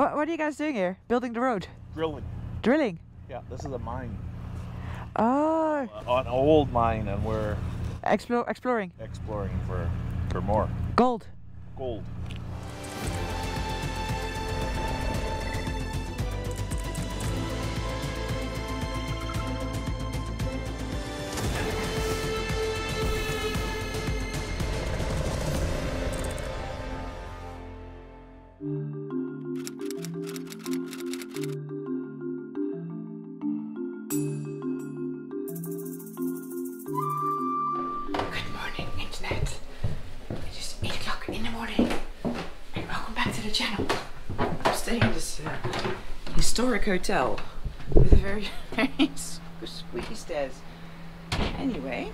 What are you guys doing here? Building the road? Drilling. Drilling? Yeah, this is a mine. Oh. An old mine, and we're... Exploring? Exploring for more. Gold? Gold. Historic hotel with very, very squeaky stairs. Anyway,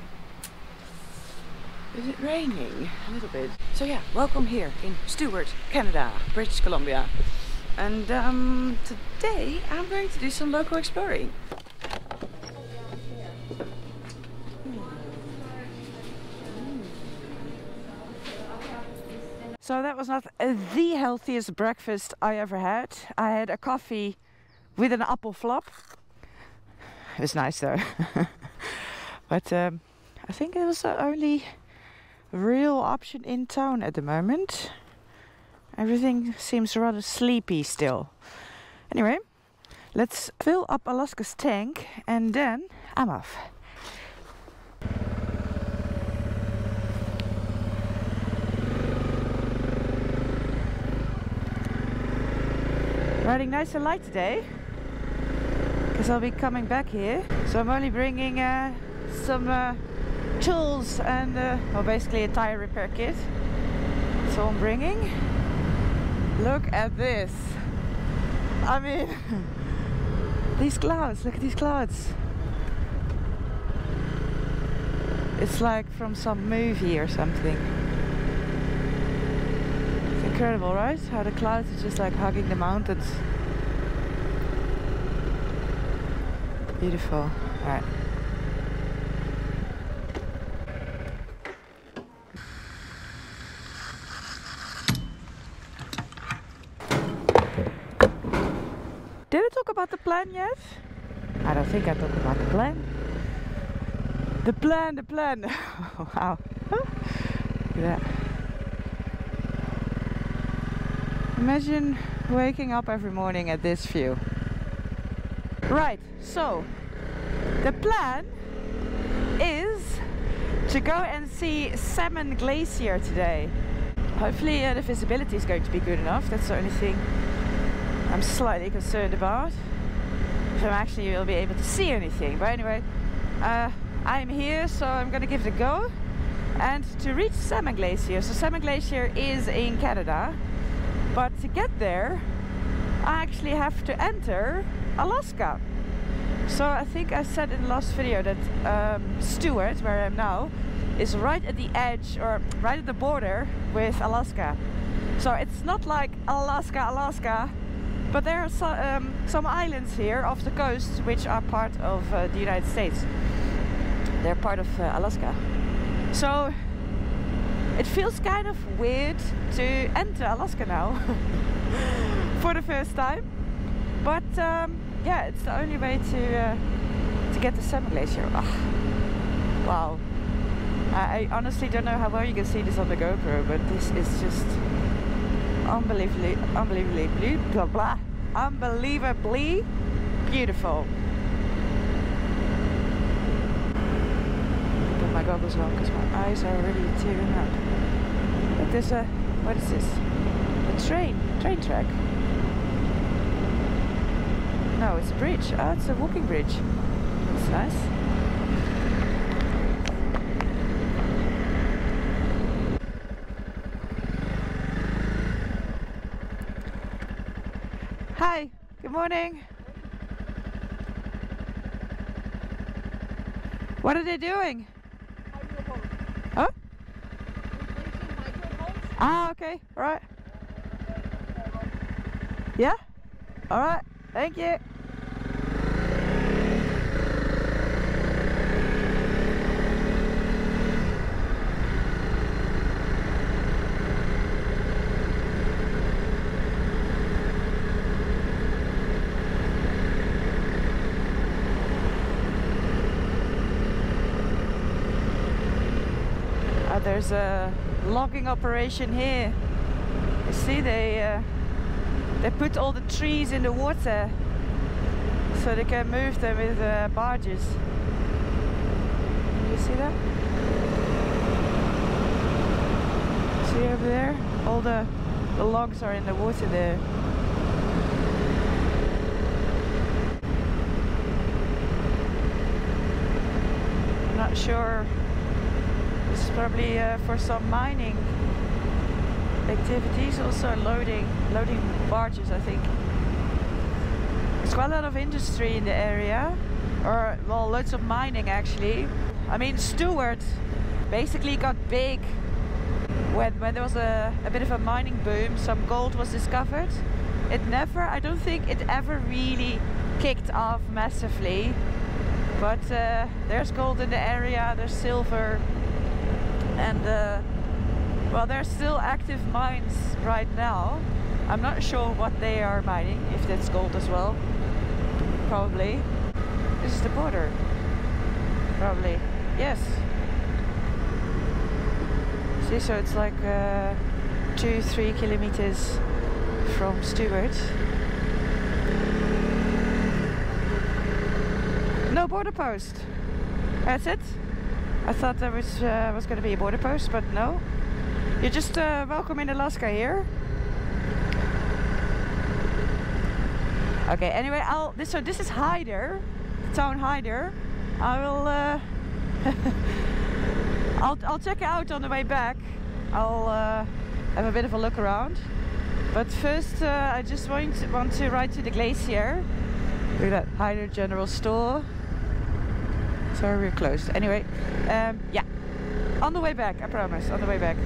is it raining? A little bit. So yeah, welcome here in Stewart, Canada, British Columbia. And today I'm going to do some local exploring. So that was not the healthiest breakfast I ever had. I had a coffee with an apple flop. It was nice though. But I think it was the only real option in town at the moment. Everything seems rather sleepy still. Anyway, let's fill up Alaska's tank and then I'm off. Riding nice and light today, because I'll be coming back here. So I'm only bringing some tools and well, basically a tire repair kit. That's all I'm bringing. Look at this. I mean, these clouds, look at these clouds. It's like from some movie or something. Incredible, right? How the clouds are just like hugging the mountains. Beautiful. Alright. Did I talk about the plan yet? I don't think I talked about the plan. The plan. Wow. Look at that. Imagine waking up every morning at this view. Right, so the plan is to go and see Salmon Glacier today. Hopefully the visibility is going to be good enough. That's the only thing I'm slightly concerned about. If I'm actually will be able to see anything. But anyway, I'm here, so I'm gonna give it a go. And to reach Salmon Glacier, so Salmon Glacier is in Canada. But to get there, I actually have to enter Alaska. So I think I said in the last video that Stewart, where I am now, is right at the edge or right at the border with Alaska. So it's not like Alaska, but there are some islands here off the coast which are part of the United States. They're part of Alaska. So it feels kind of weird to enter Alaska now for the first time, but yeah, it's the only way to get to Salmon Glacier. Oh, wow, I honestly don't know how well you can see this on the GoPro, but this is just unbelievably beautiful. My goggles on because my eyes are already tearing up. But there's a, what is this? A train track. No, it's a bridge. Oh, it's a walking bridge. That's nice. Hi, good morning. What are they doing? Ah, okay, all right. Yeah? All right, thank you. There's a logging operation here. You see, they put all the trees in the water so they can move them with barges. You see that? See over there? All the logs are in the water there. I'm not sure. This is probably for some mining activities, also loading barges, I think. There's quite a lot of industry in the area, or well, loads of mining actually. I mean, Stewart basically got big when there was a bit of a mining boom. Some gold was discovered. It never, I don't think it ever really kicked off massively, but there's gold in the area, there's silver, and well, there's still active mines right now. I'm not sure what they are mining, if that's gold as well, probably. This is the border, probably, yes. See, so it's like 2-3 kilometers from Stewart. No border post, that's it. I thought there was going to be a border post, but no. You're just welcome in Alaska here. Okay, anyway, so this is Hyder, the town Hyder. I will, I'll check it out on the way back. I'll have a bit of a look around. But first, I just want to ride to the glacier. Look at that, Hyder General Store. Sorry, we're closed. Anyway, yeah, on the way back, I promise, on the way back.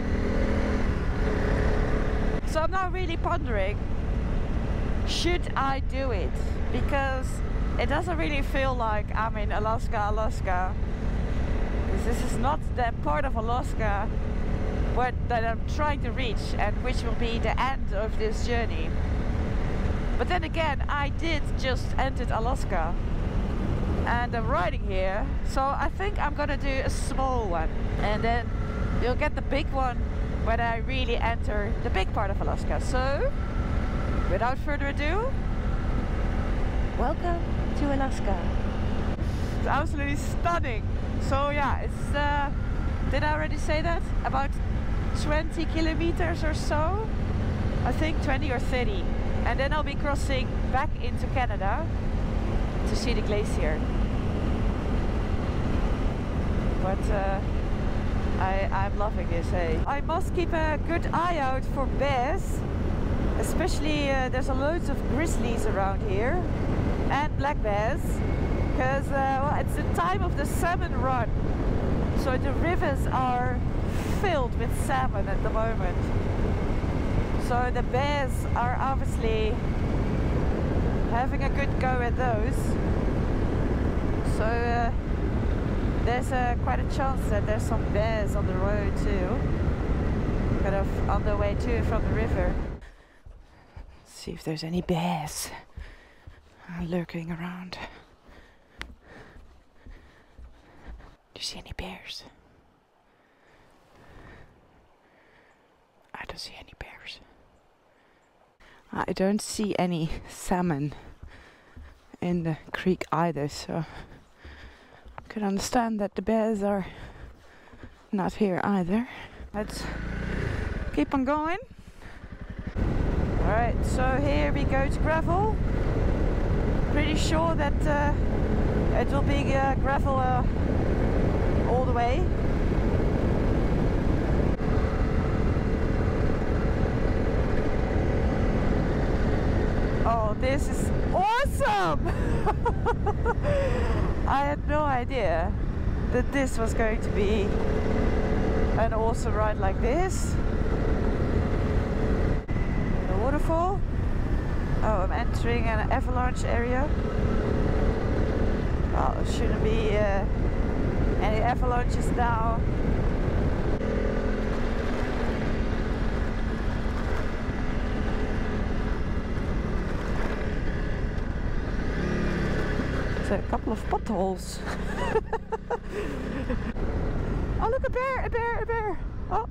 So I'm now really pondering, should I do it? Because it doesn't really feel like I'm in Alaska. Because this is not the part of Alaska that I'm trying to reach and which will be the end of this journey. But then again, I did just enter Alaska and I'm riding here, so I think I'm gonna do a small one, and then you'll get the big one when I really enter the big part of Alaska. So without further ado, welcome to Alaska. It's absolutely stunning. So yeah, it's did I already say that? About 20 kilometers or so, I think 20 or 30, and then I'll be crossing back into Canada to see the glacier. But I'm loving this, hey. I must keep a good eye out for bears, especially there's loads of grizzlies around here, and black bears, because well, it's the time of the salmon run, so the rivers are filled with salmon at the moment. So the bears are obviously having a good go at those, so there's quite a chance that there's some bears on the road too, kind of on the way too from the river. Let's see if there's any bears lurking around. Do you see any bears? I don't see any bears. I don't see any salmon in the creek either, so I can understand that the bears are not here either. Let's keep on going. Alright, so here we go to gravel. Pretty sure that it will be gravel all the way. Oh, this is awesome! I had no idea that this was going to be an awesome ride like this. The waterfall. Oh, I'm entering an avalanche area. Well, there shouldn't be any avalanches now. A couple of potholes. Oh, look, a bear, a bear, a bear. Oh,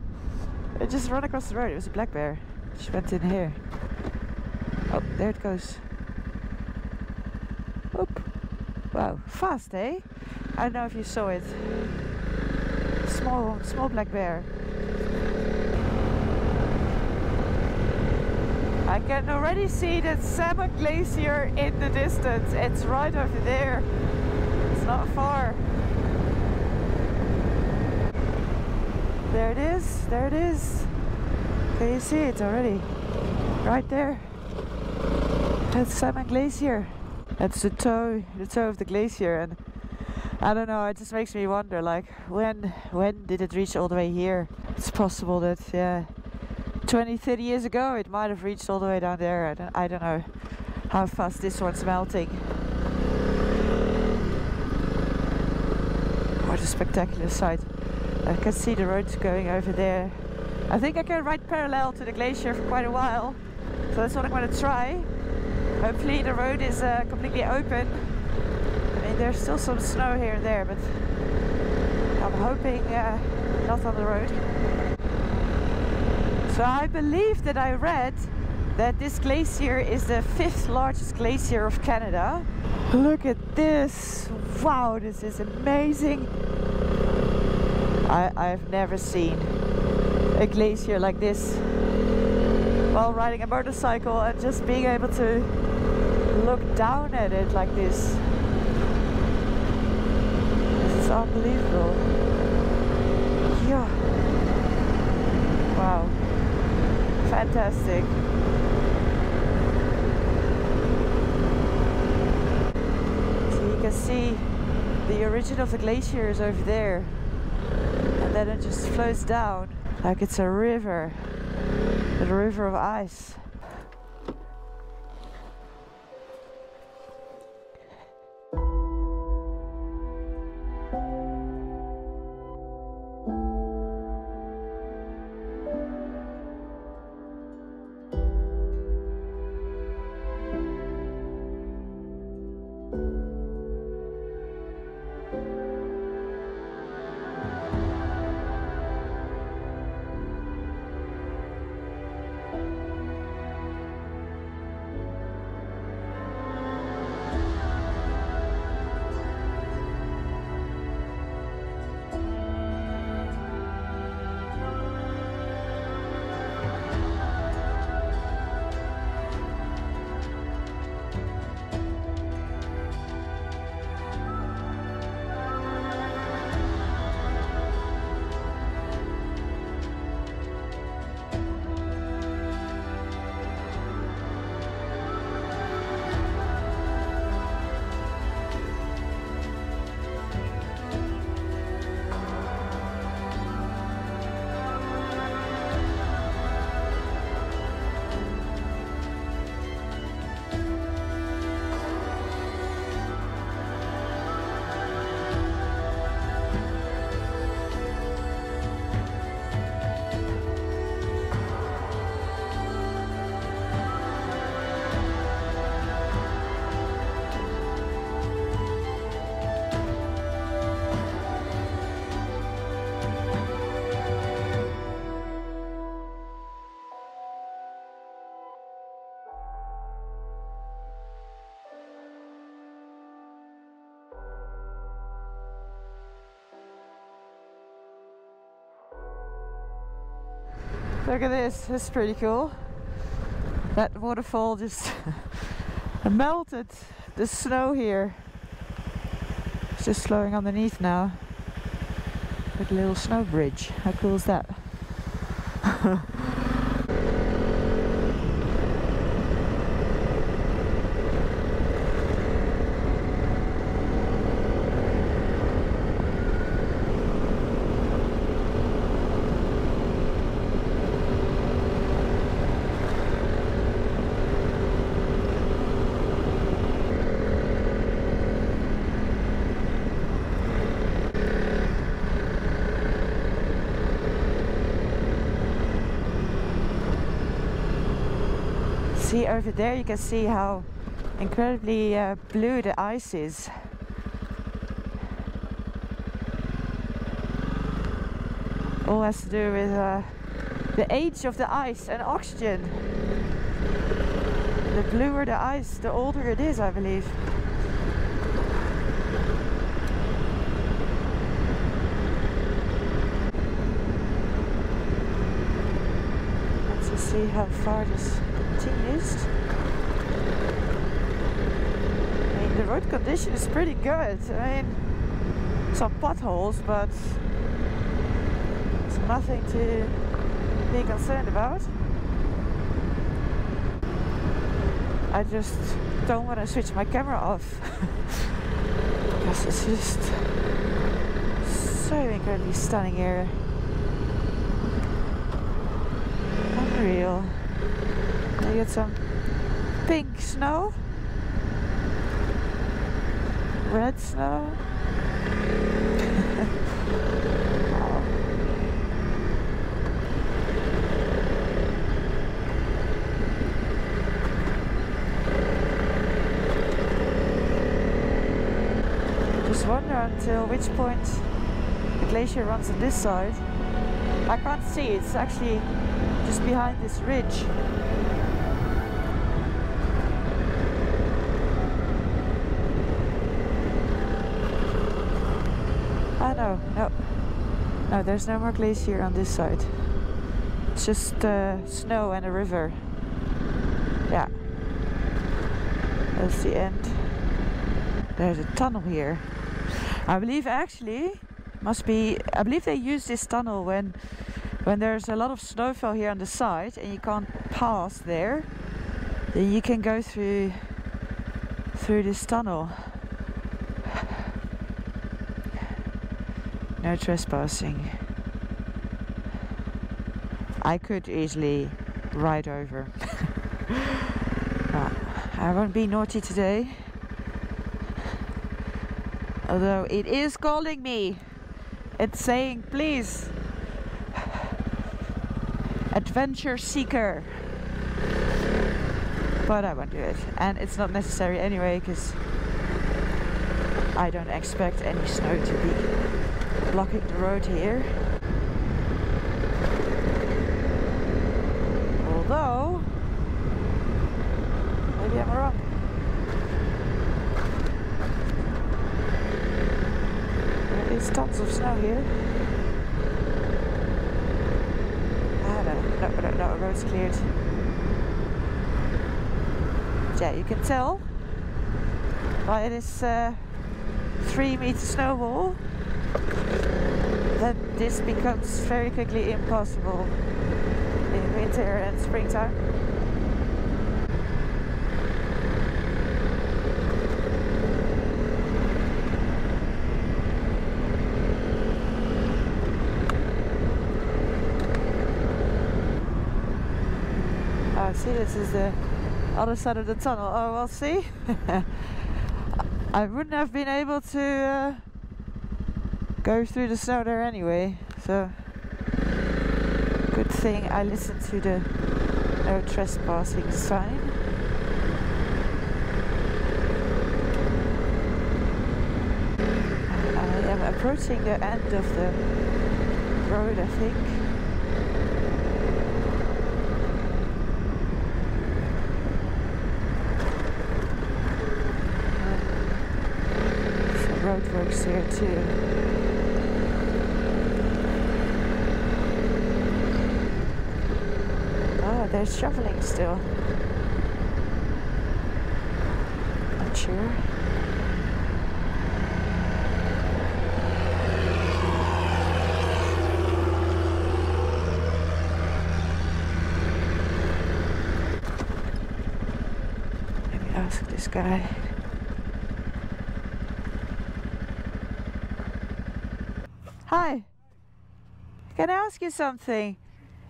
it just ran across the road. It was a black bear. She went in here. Oh, there it goes. Oop. Wow, fast, eh? I don't know if you saw it. Small black bear. I can already see the Salmon Glacier in the distance. It's right over there. It's not far. There it is. There it is. Can you see it already? Right there. That's Salmon Glacier. That's the toe of the glacier, and I don't know. It just makes me wonder, like, when did it reach all the way here? It's possible that, yeah. 20, 30 years ago it might have reached all the way down there. I don't know how fast this one's melting. What a spectacular sight. I can see the roads going over there. I think I can ride parallel to the glacier for quite a while. So that's what I'm going to try. Hopefully the road is completely open. I mean, there's still some snow here and there, but I'm hoping not on the road. So I believe that I read that this glacier is the 5th largest glacier of Canada. Look at this! Wow, this is amazing! I've never seen a glacier like this while riding a motorcycle and just being able to look down at it like this. This is unbelievable. Yeah. Wow. Fantastic. So you can see the origin of the glacier is over there, and then it just flows down like it's a river, a river of ice. Look at this, this is pretty cool. That waterfall just melted the snow here. It's just flowing underneath now. Like a little snow bridge. How cool is that? See over there, you can see how incredibly blue the ice is. All has to do with the age of the ice and oxygen. The bluer the ice, the older it is, I believe. Let's just see how far this continues. I mean, the road condition is pretty good. I mean, some potholes, but it's nothing to be concerned about. I just don't want to switch my camera off because it's just so incredibly stunning here. Unreal. I get some pink snow, red snow. Until which point the glacier runs on this side. I can't see, it's actually just behind this ridge. Oh no, no. No, there's no more glacier on this side. It's just snow and a river. Yeah. That's the end. There's a tunnel here. I believe actually must be. I believe they use this tunnel when there's a lot of snowfall here on the side and you can't pass there. Then you can go through this tunnel. No trespassing. I could easily ride over. I won't be naughty today. Although it is calling me, it's saying, please, adventure seeker. But I won't do it. And it's not necessary anyway, because I don't expect any snow to be blocking the road here. Although, maybe I'm wrong. There's tons of snow here. Ah, no, the road's cleared. Yeah, you can tell by this 3-meter snow wall that this becomes very quickly impossible in winter and springtime. See, this is the other side of the tunnel. Oh, well, see? I wouldn't have been able to go through the snow there anyway, so good thing I listened to the no trespassing sign. I am approaching the end of the road, I think. Roadworks here too. Oh, they're shoveling still. Not sure. Let me ask this guy. Hi, can I ask you something?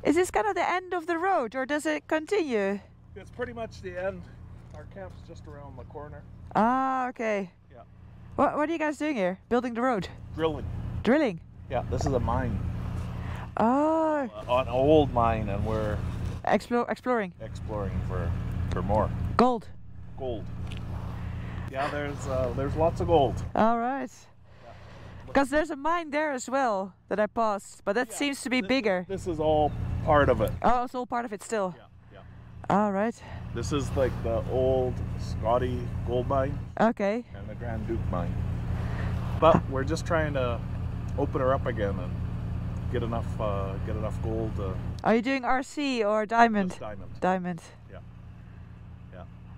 Is this kind of the end of the road or does it continue? It's pretty much the end. Our camp's just around the corner. Ah, okay. Yeah. What are you guys doing here? Building the road? Drilling. Drilling? Yeah, this is a mine. Oh. An old mine, and we're... Exploring? Exploring for more. Gold? Gold. Yeah, there's lots of gold. All right. Because there's a mine there as well that I passed, but that seems to be bigger. This is all part of it. Oh, it's all part of it still. Yeah. All right. This is like the old Scotty gold mine. Okay. And the Grand Duke mine. But we're just trying to open her up again and get enough gold. Are you doing RC or diamond? Diamond. Diamond. Yeah.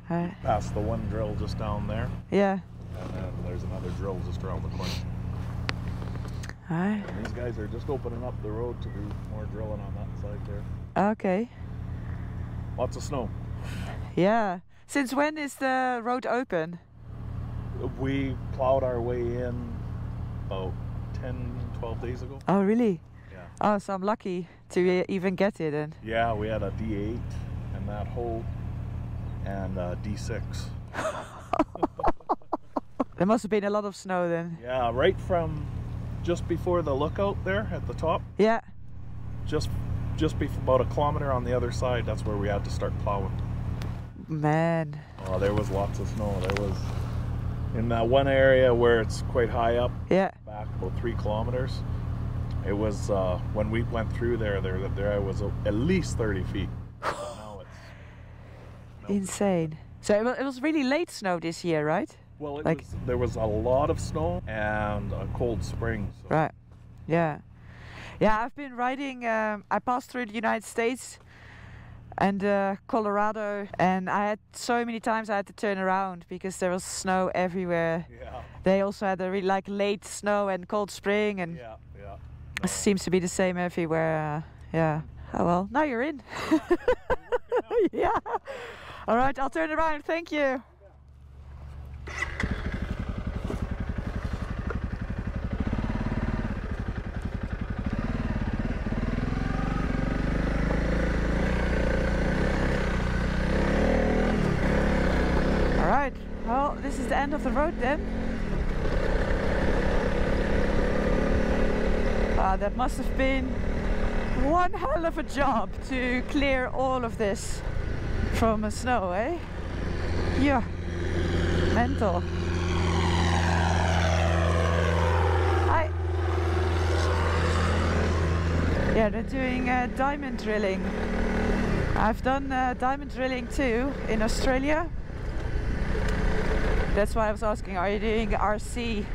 Yeah. That's the one drill just down there. Yeah. And then there's another drill just around the corner. All right. And these guys are just opening up the road to do more drilling on that side there. Okay. Lots of snow. Yeah. Since when is the road open? We plowed our way in about 10, 12 days ago. Oh, really? Yeah. Oh, so I'm lucky to even get it then. Yeah, we had a D8 in that hole and a D6. There must have been a lot of snow then. Yeah, right from just before the lookout there at the top. Yeah. Just about a kilometer on the other side, that's where we had to start plowing. Man. Oh, there was lots of snow. There was, in that one area where it's quite high up, yeah, back about 3 kilometers, it was, when we went through there was at least 30 feet. Now it's insane. So it was really late snow this year, right? Well, it was, there was a lot of snow and a cold spring. So. Right, yeah. Yeah, I've been riding, I passed through the United States and Colorado, and I had so many times I had to turn around because there was snow everywhere. Yeah. They also had a really like late snow and cold spring, and yeah, yeah. No. It seems to be the same everywhere. Yeah. Oh well, now you're in. Yeah. All right, I'll turn around. Thank you. This is the end of the road then. That must have been one hell of a job to clear all of this from the snow, eh? Yeah, mental. Hi. Yeah, they're doing diamond drilling. I've done diamond drilling too in Australia. That's why I was asking, are you doing RC?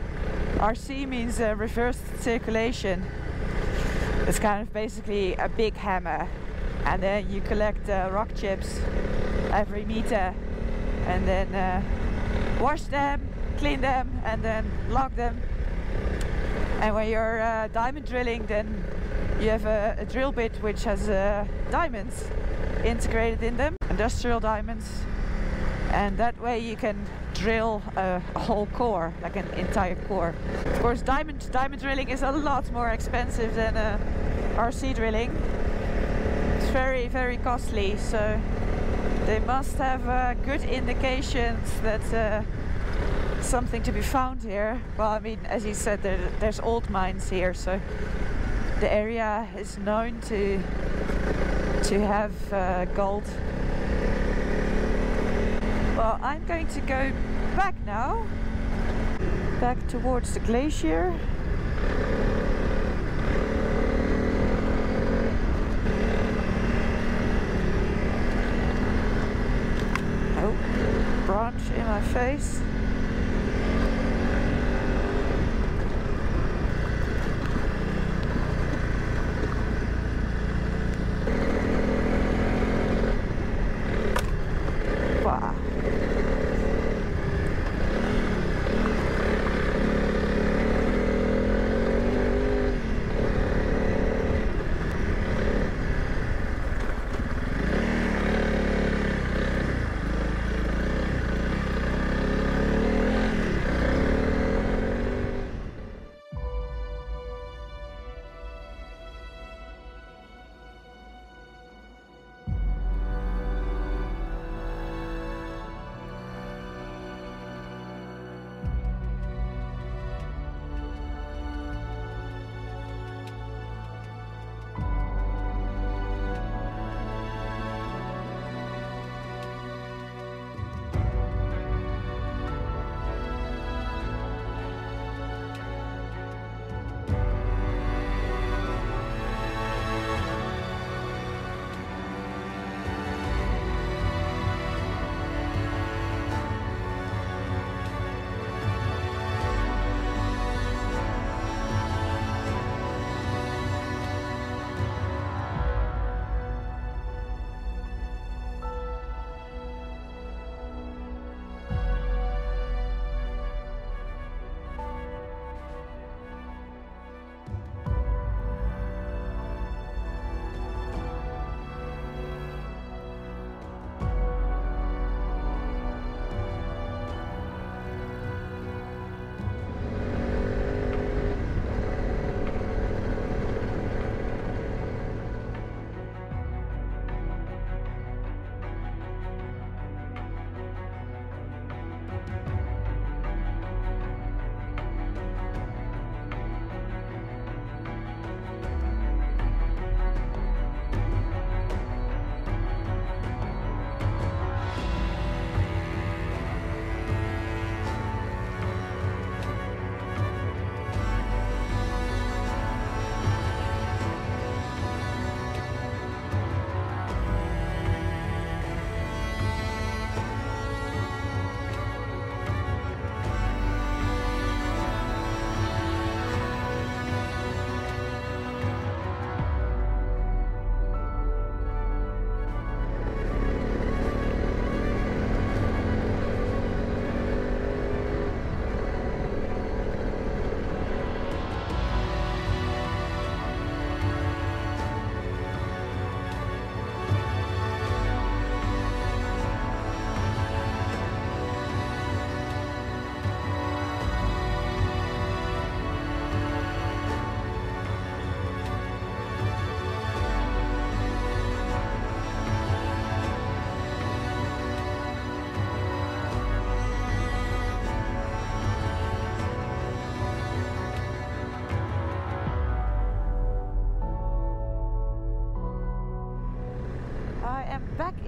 RC means reverse circulation. It's kind of basically a big hammer, and then you collect rock chips every meter, and then wash them, clean them, and then log them. And when you're diamond drilling, then you have a drill bit which has diamonds integrated in them, industrial diamonds, and that way you can drill a whole core, like an entire core. Of course, diamond drilling is a lot more expensive than RC drilling. It's very, very costly, so they must have good indications that something to be found here. Well, I mean, as you said, there's old mines here, so the area is known to have gold. Well, I'm going to go back now, back towards the glacier. Oh, branch in my face.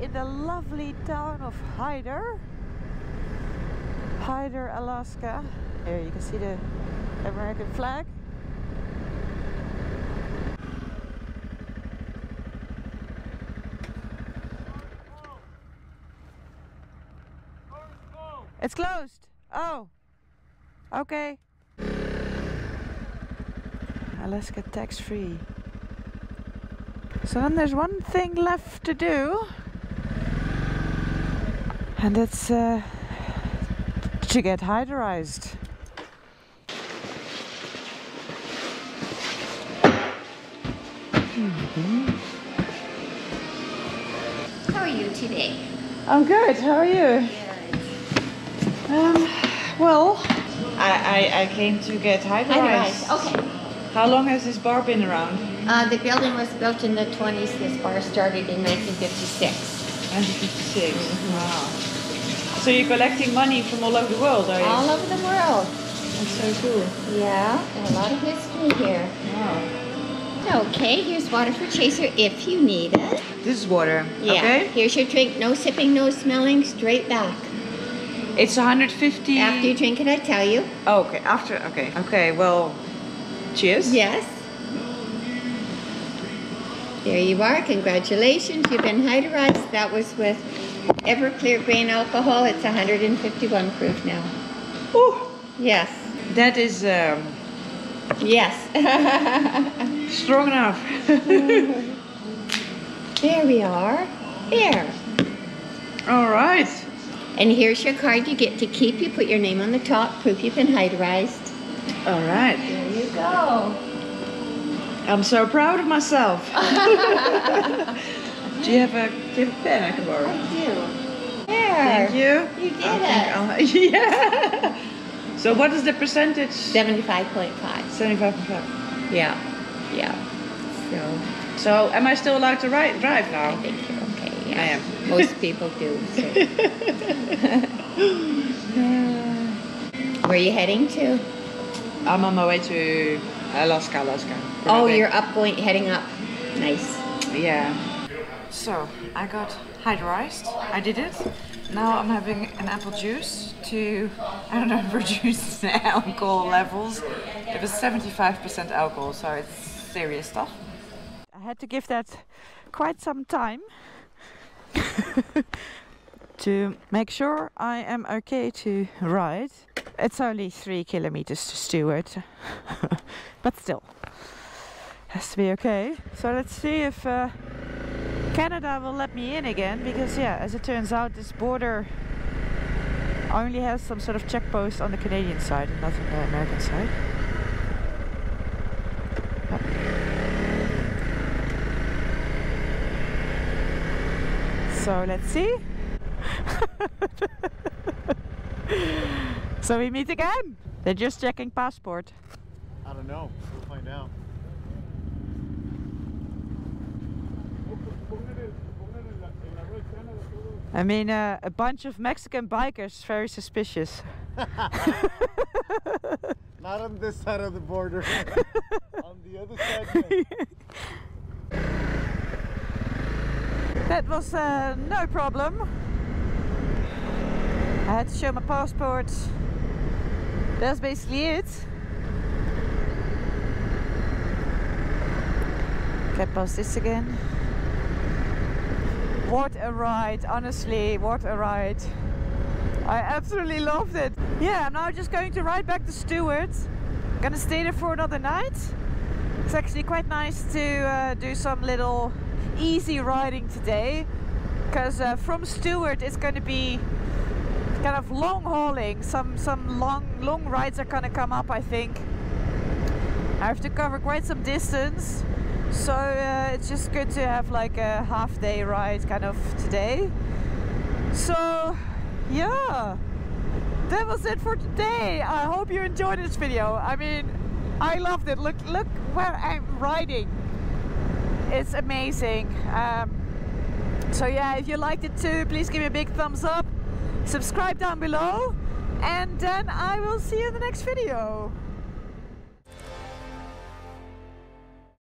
in the lovely town of Hyder, Alaska. There you can see the American flag. It's closed. Oh, okay. Alaska tax-free. So then there's one thing left to do, and that's to get hyderized. How are you today? I'm good. How are you? Well, I came to get hyderized. Okay. How long has this bar been around? The building was built in the 20s. This bar started in 1956. 1956. Mm-hmm. Wow. So you're collecting money from all over the world, are you? All over the world. That's so cool. Yeah, and a lot of history here. Wow. Okay, here's water for Chaser if you need it. This is water. Yeah. Okay. Here's your drink. No sipping, no smelling. Straight back. It's 150. After you drink it, I tell you. Oh, okay. After. Okay. Okay. Well, cheers. Yes. There you are. Congratulations. You've been hyderized. That was with Everclear grain alcohol. It's 151 proof now. Oh. Yes. That is. Yes. Strong enough. There we are. There. All right. And here's your card you get to keep. You put your name on the top, proof you've been hyderized. All right. There you go. I'm so proud of myself. Do you have a pen I can borrow? I do. There. Thank you. You did it. Yeah. So what is the percentage? 75.5. 75.5. Yeah. Yeah. So am I still allowed to drive now? I think you're okay. Yeah. I am. Most people do. So. Where are you heading to? I'm on my way to Alaska, Oh, you're heading up. Nice. Yeah. So, I got hyderized. I did it. Now I'm having an apple juice to, I don't know, reduce the alcohol levels. It was 75% alcohol, so it's serious stuff. I had to give that quite some time. To make sure I am okay to ride. It's only 3 kilometers to Stewart, but still has to be okay. So let's see if Canada will let me in again, because yeah, as it turns out, this border only has some sort of checkpost on the Canadian side and not on the American side. So let's see. So we meet again. They're just checking passport. I don't know. We'll find out. I mean, a bunch of Mexican bikers, very suspicious. Not on this side of the border. On the other side. That was no problem. I had to show my passport. That's basically it. Get past this again. What a ride, honestly, what a ride. I absolutely loved it. Yeah, I'm now just going to ride back to Stewart. I'm gonna stay there for another night. It's actually quite nice to do some little easy riding today, because from Stewart it's going to be kind of long hauling. Some long rides are going to come up, I think. I have to cover quite some distance, so it's just good to have like a half day ride kind of today. So yeah, that was it for today. I hope you enjoyed this video. I mean, I loved it. Look where I'm riding. It's amazing. So yeah, if you liked it too, please give me a big thumbs up, subscribe down below, and then I will see you in the next video.